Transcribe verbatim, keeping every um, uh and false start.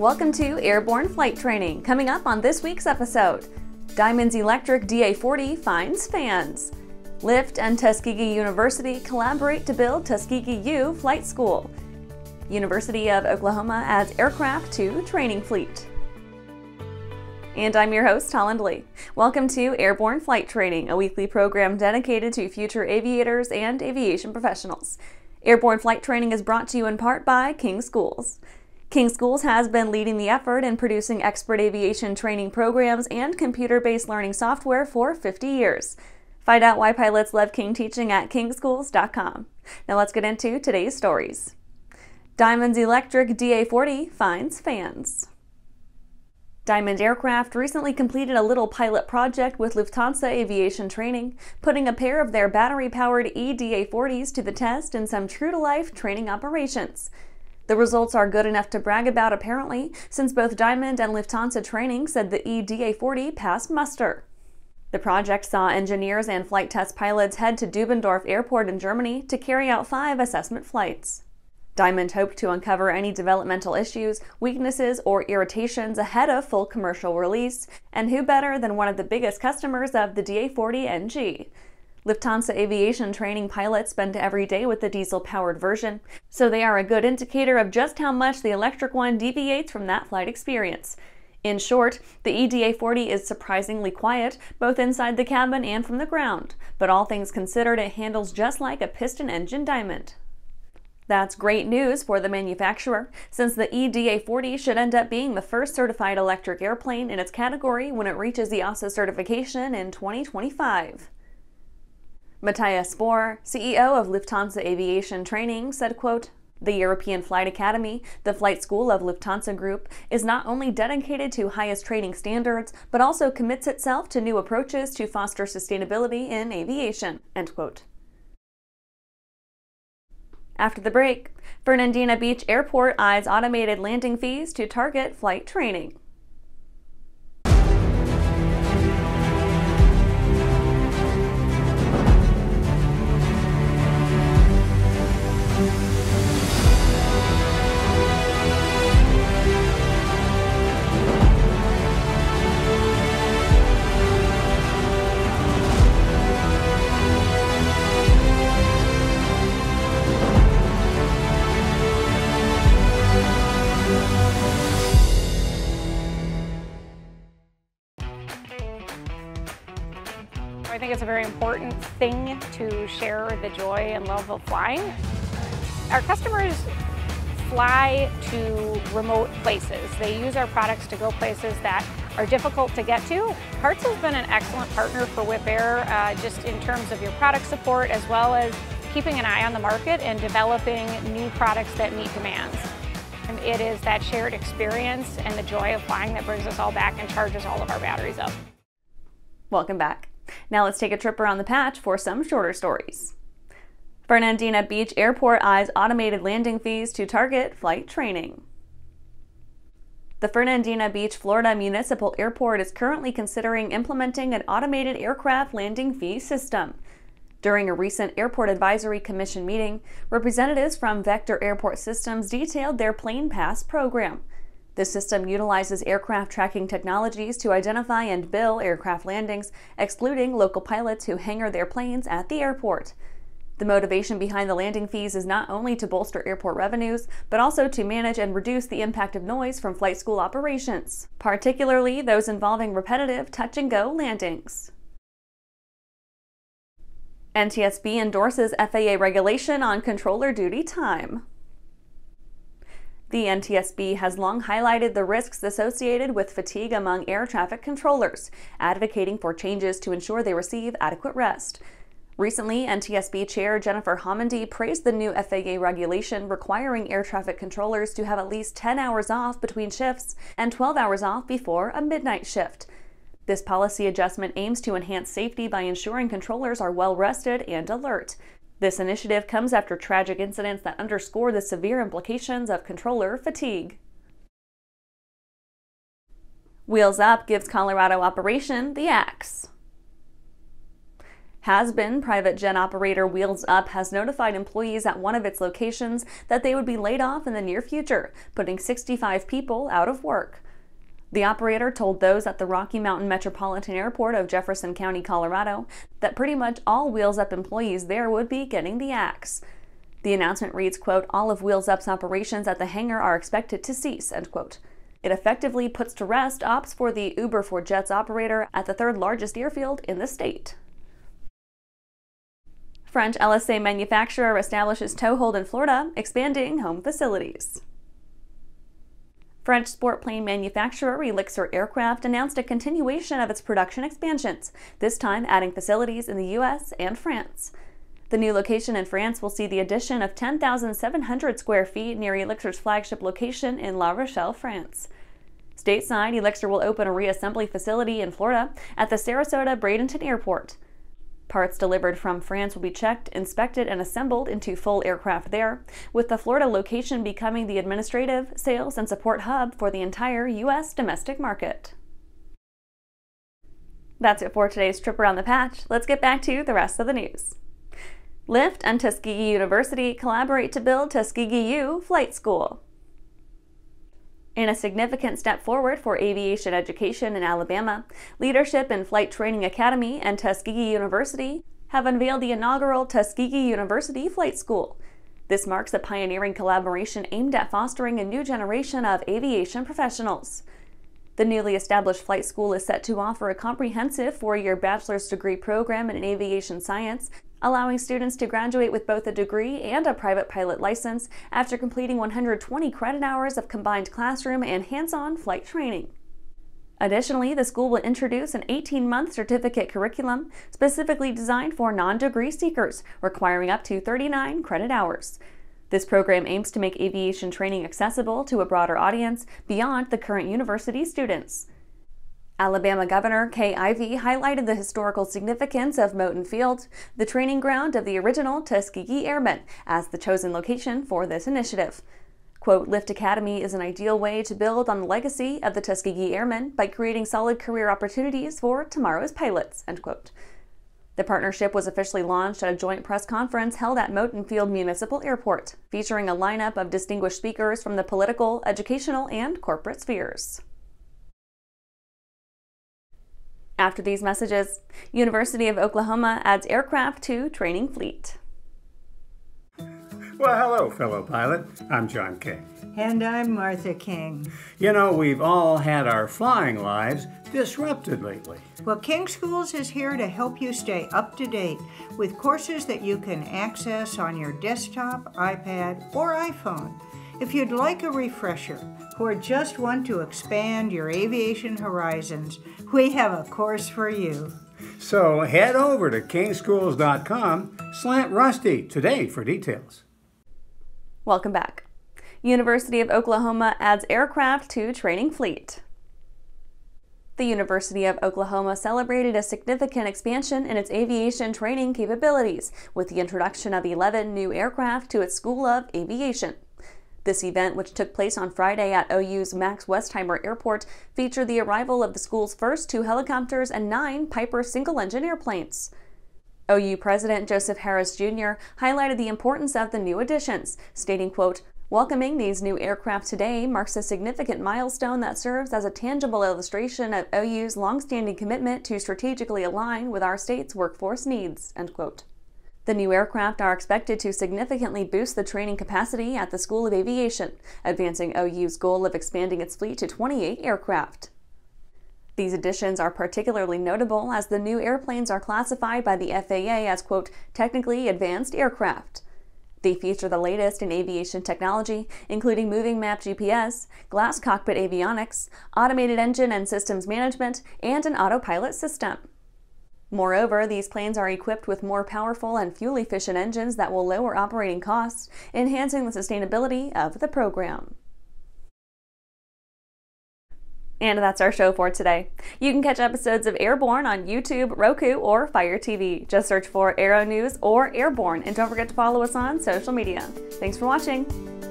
Welcome to Airborne Flight Training. Coming up on this week's episode, Diamond's electric D A forty finds fans. LIFT and Tuskegee University collaborate to build Tuskegee U Flight School. University of Oklahoma adds aircraft to training fleet. And I'm your host, Holland Lee. Welcome to Airborne Flight Training, a weekly program dedicated to future aviators and aviation professionals. Airborne Flight Training is brought to you in part by King Schools. King Schools has been leading the effort in producing expert aviation training programs and computer-based learning software for fifty years. Find out why pilots love King teaching at king schools dot com. Now let's get into today's stories. Diamond's electric D A forty finds fans. Diamond Aircraft recently completed a little pilot project with Lufthansa Aviation Training, putting a pair of their battery-powered E D A forties to the test in some true-to-life training operations. The results are good enough to brag about, apparently, since both Diamond and Lufthansa Training said the E D A forty passed muster. The project saw engineers and flight test pilots head to Dubendorf Airport in Germany to carry out five assessment flights. Diamond hoped to uncover any developmental issues, weaknesses, or irritations ahead of full commercial release, and who better than one of the biggest customers of the D A forty N G. Lufthansa Aviation Training pilots spend every day with the diesel-powered version, so they are a good indicator of just how much the electric one deviates from that flight experience. In short, the E D A forty is surprisingly quiet, both inside the cabin and from the ground, but all things considered, it handles just like a piston engine Diamond. That's great news for the manufacturer, since the E D A forty should end up being the first certified electric airplane in its category when it reaches the EASA certification in twenty twenty-five. Matthias Spohr, C E O of Lufthansa Aviation Training, said, quote, "The European Flight Academy, the flight school of Lufthansa Group, is not only dedicated to highest training standards, but also commits itself to new approaches to foster sustainability in aviation," end quote. After the break, Fernandina Beach Airport eyes automated landing fees to target flight training. I think it's a very important thing to share the joy and love of flying. Our customers fly to remote places. They use our products to go places that are difficult to get to. Hertz has been an excellent partner for Whip Air, uh, just in terms of your product support, as well as keeping an eye on the market and developing new products that meet demands. And it is that shared experience and the joy of flying that brings us all back and charges all of our batteries up. Welcome back. Now let's take a trip around the patch for some shorter stories. Fernandina Beach Airport eyes automated landing fees to target flight training. The Fernandina Beach, Florida Municipal Airport is currently considering implementing an automated aircraft landing fee system. During a recent Airport Advisory Commission meeting, representatives from Vector Airport Systems detailed their Plane Pass program. The system utilizes aircraft tracking technologies to identify and bill aircraft landings, excluding local pilots who hangar their planes at the airport. The motivation behind the landing fees is not only to bolster airport revenues, but also to manage and reduce the impact of noise from flight school operations, particularly those involving repetitive touch-and-go landings. N T S B endorses F A A regulation on controller duty time. The N T S B has long highlighted the risks associated with fatigue among air traffic controllers, advocating for changes to ensure they receive adequate rest. Recently, N T S B Chair Jennifer Homendy praised the new F A A regulation requiring air traffic controllers to have at least ten hours off between shifts and twelve hours off before a midnight shift. This policy adjustment aims to enhance safety by ensuring controllers are well rested and alert. This initiative comes after tragic incidents that underscore the severe implications of controller fatigue. Wheels Up gives Colorado operation the axe. Has-been private jet operator Wheels Up has notified employees at one of its locations that they would be laid off in the near future, putting sixty-five people out of work. The operator told those at the Rocky Mountain Metropolitan Airport of Jefferson County, Colorado, that pretty much all Wheels Up employees there would be getting the axe. The announcement reads, quote, "All of Wheels Up's operations at the hangar are expected to cease," end quote. It effectively puts to rest ops for the Uber for Jets operator at the third largest airfield in the state. French L S A manufacturer establishes toehold in Florida, expanding home facilities. French sport plane manufacturer Elixir Aircraft announced a continuation of its production expansions, this time adding facilities in the U S and France. The new location in France will see the addition of ten thousand seven hundred square feet near Elixir's flagship location in La Rochelle, France. Stateside, Elixir will open a reassembly facility in Florida at the Sarasota Bradenton Airport. Parts delivered from France will be checked, inspected, and assembled into full aircraft there, with the Florida location becoming the administrative, sales, and support hub for the entire U S domestic market. That's it for today's trip around the patch. Let's get back to the rest of the news. LIFT and Tuskegee University collaborate to build Tuskegee U Flight School. In a significant step forward for aviation education in Alabama, Leadership and Flight Training Academy and Tuskegee University have unveiled the inaugural Tuskegee University Flight School. This marks a pioneering collaboration aimed at fostering a new generation of aviation professionals. The newly established flight school is set to offer a comprehensive four-year bachelor's degree program in aviation science, allowing students to graduate with both a degree and a private pilot license after completing one hundred twenty credit hours of combined classroom and hands-on flight training. Additionally, the school will introduce an eighteen-month certificate curriculum specifically designed for non-degree seekers, requiring up to thirty-nine credit hours. This program aims to make aviation training accessible to a broader audience beyond the current university students. Alabama Governor Kay Ivey highlighted the historical significance of Moton Field, the training ground of the original Tuskegee Airmen, as the chosen location for this initiative. Quote, "LIFT Academy is an ideal way to build on the legacy of the Tuskegee Airmen by creating solid career opportunities for tomorrow's pilots," end quote. The partnership was officially launched at a joint press conference held at Moton Field Municipal Airport, featuring a lineup of distinguished speakers from the political, educational, and corporate spheres. After these messages, University of Oklahoma adds aircraft to training fleet. Well, hello, fellow pilot. I'm John King. And I'm Martha King. You know, we've all had our flying lives disrupted lately. Well, King Schools is here to help you stay up to date with courses that you can access on your desktop, iPad, or iPhone. If you'd like a refresher, or just want to expand your aviation horizons, we have a course for you. So head over to king schools dot com slant Rusty today for details. Welcome back. University of Oklahoma adds aircraft to training fleet. The University of Oklahoma celebrated a significant expansion in its aviation training capabilities with the introduction of eleven new aircraft to its School of Aviation. This event, which took place on Friday at O U's Max Westheimer Airport, featured the arrival of the school's first two helicopters and nine Piper single-engine airplanes. O U President Joseph Harris Junior highlighted the importance of the new additions, stating, quote, "Welcoming these new aircraft today marks a significant milestone that serves as a tangible illustration of O U's longstanding commitment to strategically align with our state's workforce needs," end quote. The new aircraft are expected to significantly boost the training capacity at the School of Aviation, advancing O U's goal of expanding its fleet to twenty-eight aircraft. These additions are particularly notable as the new airplanes are classified by the F A A as, quote, "technically advanced aircraft." They feature the latest in aviation technology, including moving map G P S, glass cockpit avionics, automated engine and systems management, and an autopilot system. Moreover, these planes are equipped with more powerful and fuel-efficient engines that will lower operating costs, enhancing the sustainability of the program. And that's our show for today. You can catch episodes of Airborne on YouTube, Roku, or Fire T V. Just search for Aero News or Airborne, and don't forget to follow us on social media. Thanks for watching.